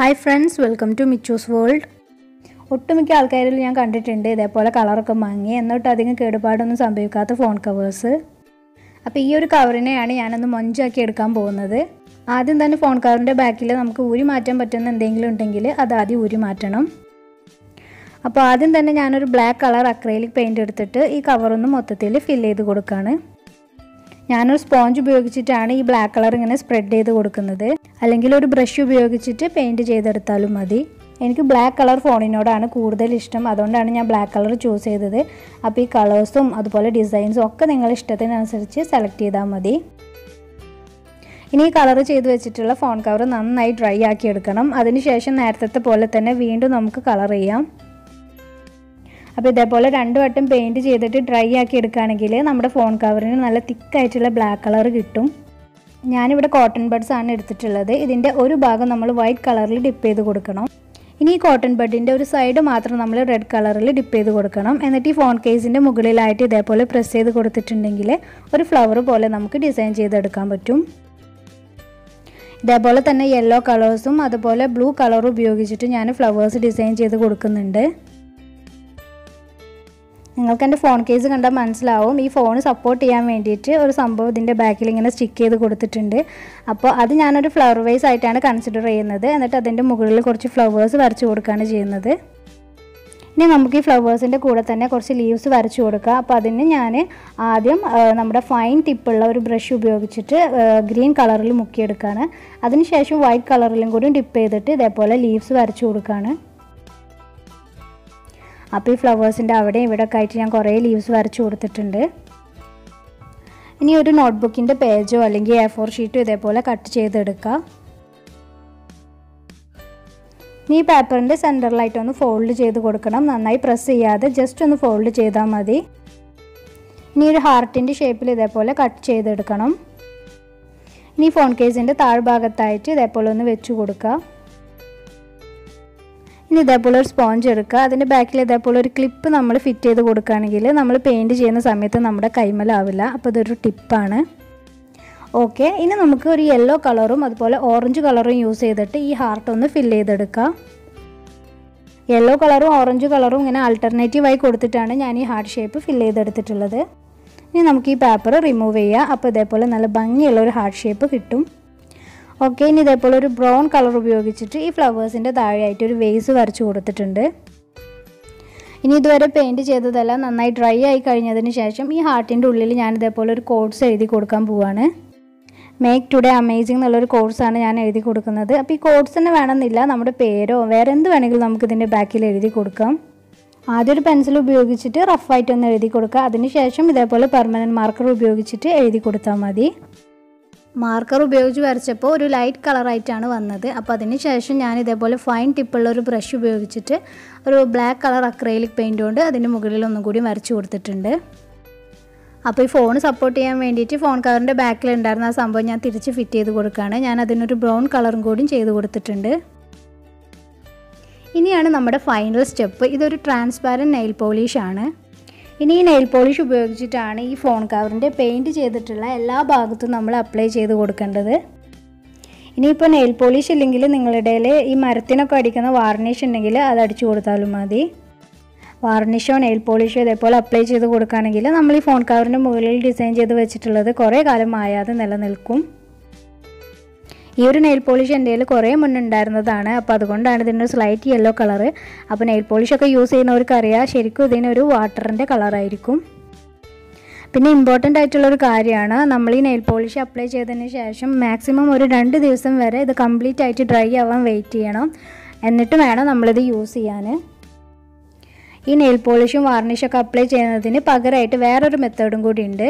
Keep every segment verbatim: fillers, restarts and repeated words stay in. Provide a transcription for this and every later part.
Hi friends, welcome to Michu's World. ഒട്ടുമിക്ക ആൾക്കാരിൽ ഞാൻ കണ്ടിട്ടുണ്ട് ഇതേപോലെ കളറൊക്കെ മങ്ങി എന്നിട്ട് അധികം കേടുപാടൊന്നും സംഭവിക്കാത്ത ഫോൺ കവേഴ്സ്. അപ്പോൾ ഈ ഒരു കവറിനെയാണ് ഞാനൊന്ന് മൊഞ്ചാക്കി എടുക്കാൻ പോകുന്നത്. ആദ്യം തന്നെ ഫോൺ കവറിൻ്റെ ബാക്കിൽ നമുക്ക് ഊരി മാറ്റാൻ പറ്റുന്ന എന്തെങ്കിലും ഉണ്ടെങ്കിൽ അത് ആദ്യം ഊരി മാറ്റണം. അപ്പോൾ ആദ്യം തന്നെ ഞാനൊരു ബ്ലാക്ക് കളർ അക്രൈലിക് പെയിൻറ്റ് എടുത്തിട്ട് ഈ കവറൊന്ന് മൊത്തത്തിൽ ഫില്ല് ചെയ്ത് കൊടുക്കുകയാണ്. ഞാനൊരു സ്പോഞ്ച് ഉപയോഗിച്ചിട്ടാണ് ഈ ബ്ലാക്ക് കളർ ഇങ്ങനെ സ്പ്രെഡ് ചെയ്ത് കൊടുക്കുന്നത്. അല്ലെങ്കിൽ ഒരു ബ്രഷ് ഉപയോഗിച്ചിട്ട് പെയിൻറ്റ് ചെയ്തെടുത്താലും മതി. എനിക്ക് ബ്ലാക്ക് കളർ ഫോണിനോടാണ് കൂടുതൽ ഇഷ്ടം, അതുകൊണ്ടാണ് ഞാൻ ബ്ലാക്ക് കളർ ചൂസ് ചെയ്തത്. അപ്പോൾ ഈ കളേഴ്സും അതുപോലെ ഡിസൈൻസും ഒക്കെ നിങ്ങളുടെ ഇഷ്ടത്തിനനുസരിച്ച് സെലക്ട് ചെയ്താൽ മതി. ഇനി ഈ കളർ ചെയ്ത് വെച്ചിട്ടുള്ള ഫോൺ കവർ നന്നായി ഡ്രൈ ആക്കി എടുക്കണം. അതിനുശേഷം നേരത്തെ പോലെ തന്നെ വീണ്ടും നമുക്ക് കളർ ചെയ്യാം. അപ്പോൾ ഇതേപോലെ രണ്ട് വട്ടം പെയിൻറ്റ് ചെയ്തിട്ട് ഡ്രൈ ആക്കി എടുക്കുകയാണെങ്കിൽ നമ്മുടെ ഫോൺ കവറിന് നല്ല തിക്കായിട്ടുള്ള ബ്ലാക്ക് കളർ കിട്ടും. ഞാനിവിടെ കോട്ടൺ ബഡ്സ് ആണ് എടുത്തിട്ടുള്ളത്. ഇതിൻ്റെ ഒരു ഭാഗം നമ്മൾ വൈറ്റ് കളറിൽ ഡിപ്പ് ചെയ്ത് കൊടുക്കണം. ഇനി ഈ കോട്ടൺ ബഡിൻ്റെ ഒരു സൈഡ് മാത്രം നമ്മൾ റെഡ് കളറിൽ ഡിപ്പ് ചെയ്ത് കൊടുക്കണം. എന്നിട്ട് ഈ ഫോൺ കേസിൻ്റെ മുകളിലായിട്ട് ഇതേപോലെ പ്രസ് ചെയ്ത് കൊടുത്തിട്ടുണ്ടെങ്കിൽ ഒരു ഫ്ലവർ പോലെ നമുക്ക് ഡിസൈൻ ചെയ്തെടുക്കാൻ പറ്റും. ഇതേപോലെ തന്നെ യെല്ലോ കളേഴ്സും അതുപോലെ ബ്ലൂ കളറും ഉപയോഗിച്ചിട്ട് ഞാൻ ഫ്ലവേഴ്സ് ഡിസൈൻ ചെയ്ത് കൊടുക്കുന്നുണ്ട്. നിങ്ങൾക്ക് എൻ്റെ ഫോൺ കേസ് കണ്ടാൽ മനസ്സിലാവും, ഈ ഫോൺ സപ്പോർട്ട് ചെയ്യാൻ വേണ്ടിയിട്ട് ഒരു സംഭവം ഇതിൻ്റെ ബാക്കിൽ ഇങ്ങനെ സ്റ്റിക്ക് ചെയ്ത് കൊടുത്തിട്ടുണ്ട്. അപ്പോൾ അത് ഞാനൊരു ഫ്ലവർ വൈസ് ആയിട്ടാണ് കൺസിഡർ ചെയ്യുന്നത്. എന്നിട്ട് അതിൻ്റെ മുകളിൽ കുറച്ച് ഫ്ലവേഴ്സ് വരച്ച് കൊടുക്കുകയാണ് ചെയ്യുന്നത്. ഇനി നമുക്ക് ഈ ഫ്ലവേഴ്സിൻ്റെ കൂടെ തന്നെ കുറച്ച് ലീവ്സ് വരച്ച് കൊടുക്കുക. അപ്പോൾ അതിന് ഞാൻ ആദ്യം നമ്മുടെ ഫൈൻ ടിപ്പുള്ള ഒരു ബ്രഷ് ഉപയോഗിച്ചിട്ട് ഗ്രീൻ കളറിൽ മുക്കിയെടുക്കുകയാണ്. അതിനുശേഷം വൈറ്റ് കളറിലും കൂടി ഡിപ്പ് ചെയ്തിട്ട് ഇതേപോലെ ലീവ്സ് വരച്ച് കൊടുക്കുകയാണ്. അപ്പോൾ ഈ ഫ്ലവേഴ്സിൻ്റെ അവിടെ ഇവിടെ ഒക്കെ ആയിട്ട് ഞാൻ കുറേ ലീവ്സ് വരച്ച് കൊടുത്തിട്ടുണ്ട്. ഇനി ഒരു നോട്ട്ബുക്കിൻ്റെ പേജോ അല്ലെങ്കിൽ എ ഫോർ ഷീറ്റോ ഇതേപോലെ കട്ട് ചെയ്തെടുക്കുക. ഇനി ഈ പേപ്പറിൻ്റെ സെൻറ്ററിലായിട്ടൊന്ന് ഫോൾഡ് ചെയ്ത് കൊടുക്കണം. നന്നായി പ്രസ് ചെയ്യാതെ ജസ്റ്റ് ഒന്ന് ഫോൾഡ് ചെയ്താൽ മതി. ഇനി ഒരു ഹാർട്ടിൻ്റെ ഷേപ്പിൽ ഇതേപോലെ കട്ട് ചെയ്തെടുക്കണം. ഇനി ഫോൺ കേസിൻ്റെ താഴ്ഭാഗത്തായിട്ട് ഇതേപോലെ ഒന്ന് വെച്ച് കൊടുക്കുക. ഇനി ഇതേപോലെ ഒരു സ്പോഞ്ച് എടുക്കുക. അതിൻ്റെ ബാക്കിൽ ഇതേപോലെ ഒരു ക്ലിപ്പ് നമ്മൾ ഫിറ്റ് ചെയ്ത് കൊടുക്കുകയാണെങ്കിൽ നമ്മൾ പെയിൻറ്റ് ചെയ്യുന്ന സമയത്ത് നമ്മുടെ കൈമലാവില്ല. അപ്പോൾ ഇതൊരു ടിപ്പാണ്. ഓക്കെ, ഇനി നമുക്ക് ഒരു യെല്ലോ കളറും അതുപോലെ ഓറഞ്ച് കളറും യൂസ് ചെയ്തിട്ട് ഈ ഹാർട്ട് ഒന്ന് ഫില്ല് ചെയ്തെടുക്കാം. യെല്ലോ കളറും ഓറഞ്ച് കളറും ഇങ്ങനെ ആൾട്ടർനേറ്റീവായി കൊടുത്തിട്ടാണ് ഞാൻ ഈ ഹാർട്ട് ഷേപ്പ് ഫില്ല് ചെയ്തെടുത്തിട്ടുള്ളത്. ഇനി നമുക്ക് ഈ പേപ്പർ റിമൂവ് ചെയ്യുക. അപ്പോൾ ഇതേപോലെ നല്ല ഭംഗിയുള്ള ഒരു ഹാർട്ട് ഷേപ്പ് കിട്ടും. ഓക്കെ, ഇനി ഇതേപോലെ ഒരു ബ്രൗൺ കളർ ഉപയോഗിച്ചിട്ട് ഈ ഫ്ലവേഴ്സിൻ്റെ താഴെയായിട്ട് ഒരു വേസ് വരച്ച് കൊടുത്തിട്ടുണ്ട്. ഇനി ഇതുവരെ പെയിൻറ്റ് ചെയ്തതെല്ലാം നന്നായി ഡ്രൈ ആയി കഴിഞ്ഞതിന് ശേഷം ഈ ഹാർട്ടിൻ്റെ ഉള്ളിൽ ഞാൻ ഇതേപോലെ ഒരു കോഡ്സ് എഴുതി കൊടുക്കാൻ പോവുകയാണ്. മേക്ക് ടുഡേ അമേസിംഗ് എന്നുള്ളൊരു കോഡ്സാണ് ഞാൻ എഴുതി കൊടുക്കുന്നത്. അപ്പോൾ ഈ കോഡ്സ് തന്നെ വേണമെന്നില്ല, നമ്മുടെ പേരോ വേറെ എന്ത് വേണമെങ്കിലും നമുക്കിതിൻ്റെ ബാക്കിൽ എഴുതി കൊടുക്കാം. ആദ്യം ഒരു പെൻസിൽ ഉപയോഗിച്ചിട്ട് റഫായിട്ടൊന്ന് എഴുതി കൊടുക്കുക. അതിനുശേഷം ഇതേപോലെ പെർമനൻറ്റ് മാർക്കർ ഉപയോഗിച്ചിട്ട് എഴുതി കൊടുത്താൽ മതി. മാർക്കർ ഉപയോഗിച്ച് വരച്ചപ്പോൾ ഒരു ലൈറ്റ് കളറായിട്ടാണ് വന്നത്. അപ്പോൾ അതിന് ശേഷം ഞാൻ ഇതേപോലെ ഫൈൻ ടിപ്പുള്ള ഒരു ബ്രഷ് ഉപയോഗിച്ചിട്ട് ഒരു ബ്ലാക്ക് കളർ അക്രൈലിക് പെയിൻറ്റ് കൊണ്ട് അതിൻ്റെ മുകളിൽ ഒന്നും കൂടി വരച്ച് കൊടുത്തിട്ടുണ്ട്. അപ്പോൾ ഈ ഫോൺ സപ്പോർട്ട് ചെയ്യാൻ വേണ്ടിയിട്ട് ഫോൺ കവറിൻ്റെ ബാക്കിലുണ്ടായിരുന്ന ആ സംഭവം ഞാൻ തിരിച്ച് ഫിറ്റ് ചെയ്ത് കൊടുക്കുകയാണ്. ഞാൻ അതിനൊരു ബ്രൗൺ കളറും കൂടി ചെയ്ത് കൊടുത്തിട്ടുണ്ട്. ഇനിയാണ് നമ്മുടെ ഫൈനൽ സ്റ്റെപ്പ്. ഇതൊരു ട്രാൻസ്പാരൻറ്റ് നെയിൽ പോളിഷാണ്. ഇനി ഈ നെയിൽ പോളിഷ് ഉപയോഗിച്ചിട്ടാണ് ഈ ഫോൺ കവറിൻ്റെ പെയിൻറ്റ് ചെയ്തിട്ടുള്ള എല്ലാ ഭാഗത്തും നമ്മൾ അപ്ലൈ ചെയ്ത് കൊടുക്കേണ്ടത്. ഇനിയിപ്പോൾ നെയിൽ പോളിഷ് ഇല്ലെങ്കിൽ നിങ്ങളുടെ ഈ മരത്തിനൊക്കെ അടിക്കുന്ന വാർണിഷ് ഉണ്ടെങ്കിൽ അത് അടിച്ചു കൊടുത്താലും മതി. വാർണിഷോ നെയിൽ പോളിഷോ ഇതേപോലെ അപ്ലൈ ചെയ്ത് കൊടുക്കുകയാണെങ്കിൽ നമ്മൾ ഈ ഫോൺ കവറിൻ്റെ മുകളിൽ ഡിസൈൻ ചെയ്ത് വെച്ചിട്ടുള്ളത് കുറേ കാലം മായാതെ നിലനിൽക്കും. ഈ ഒരു നെയിൽ പോളിഷ് എൻ്റെ കയ്യിൽ കുറേ മുന്നുണ്ടായിരുന്നതാണ്. അപ്പോൾ അതുകൊണ്ടാണ് ഇതിൻ്റെ സ്ലൈറ്റ് യെല്ലോ കളറ്. അപ്പോൾ നെയിൽ പോളിഷൊക്കെ യൂസ് ചെയ്യുന്നവർക്കറിയാം, ശരിക്കും ഇതിനൊരു വാട്ടറിൻ്റെ കളറായിരിക്കും. പിന്നെ ഇമ്പോർട്ടൻ്റ് ആയിട്ടുള്ളൊരു കാര്യമാണ്, നമ്മൾ ഈ നെയിൽ പോളിഷ് അപ്ലൈ ചെയ്തതിന് ശേഷം മാക്സിമം ഒരു രണ്ട് ദിവസം വരെ ഇത് കംപ്ലീറ്റ് ആയിട്ട് ഡ്രൈ ആവാൻ വെയിറ്റ് ചെയ്യണം. എന്നിട്ട് വേണം നമ്മളിത് യൂസ് ചെയ്യാൻ. ഈ നെയിൽ പോളിഷും വാർണിഷൊക്കെ അപ്ലൈ ചെയ്യുന്നതിന് പകരമായിട്ട് വേറൊരു മെത്തേഡും കൂടി ഉണ്ട്.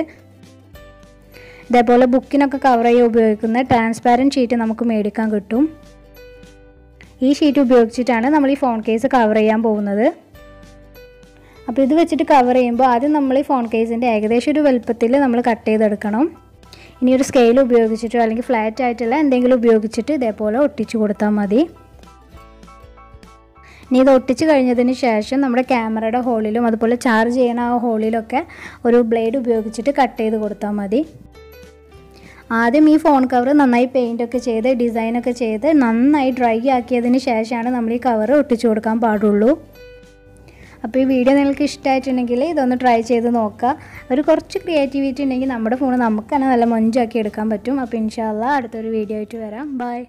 ഇതേപോലെ ബുക്കിനൊക്കെ കവർ ചെയ്യാൻ ഉപയോഗിക്കുന്ന ട്രാൻസ്പാരൻറ്റ് ഷീറ്റ് നമുക്ക് മേടിക്കാൻ കിട്ടും. ഈ ഷീറ്റ് ഉപയോഗിച്ചിട്ടാണ് നമ്മൾ ഈ ഫോൺ കേസ് കവർ ചെയ്യാൻ പോകുന്നത്. അപ്പോൾ ഇത് വെച്ചിട്ട് കവർ ചെയ്യുമ്പോൾ ആദ്യം നമ്മൾ ഈ ഫോൺ കേസിൻ്റെ ഏകദേശം ഒരു വലുപ്പത്തിൽ നമ്മൾ കട്ട് ചെയ്തെടുക്കണം. ഇനി ഒരു സ്കെയിൽ ഉപയോഗിച്ചിട്ടോ അല്ലെങ്കിൽ ഫ്ലാറ്റ് ആയിട്ടുള്ള എന്തെങ്കിലും ഉപയോഗിച്ചിട്ട് ഇതേപോലെ ഒട്ടിച്ചു കൊടുത്താൽ മതി. ഇനി ഇത് ഒട്ടിച്ച് കഴിഞ്ഞതിന് ശേഷം നമ്മുടെ ക്യാമറയുടെ ഹോളിലും അതുപോലെ ചാർജ് ചെയ്യണ ആ ഹോളിലൊക്കെ ഒരു ബ്ലേഡ് ഉപയോഗിച്ചിട്ട് കട്ട് ചെയ്ത് കൊടുത്താൽ മതി. ആദ്യം ഈ ഫോൺ കവർ നന്നായി പെയിന്റ് ഒക്കെ ചെയ്ത് ഡിസൈൻ ഒക്കെ ചെയ്ത് നന്നായി ഡ്രൈ ആക്കിയതിന് ശേഷമാണ് നമ്മൾ ഈ കവർ ഒട്ടിച്ചു കൊടുക്കാൻ പാടുള്ളൂ. അപ്പോൾ ഈ വീഡിയോ നിങ്ങൾക്ക് ഇഷ്ടമായിട്ടുണ്ടെങ്കിൽ ഇതൊന്ന് ട്രൈ ചെയ്ത് നോക്കുക. ഒരു കുറച്ച് ക്രിയേറ്റിവിറ്റി ഉണ്ടെങ്കിൽ നമ്മുടെ ഫോൺ നമുക്ക് തന്നെ നല്ല മൊഞ്ചാക്കി എടുക്കാൻ പറ്റും. അപ്പോൾ ഇൻഷാ അള്ളാ അടുത്തൊരു വീഡിയോ ആയിട്ട് വരാം. ബൈ.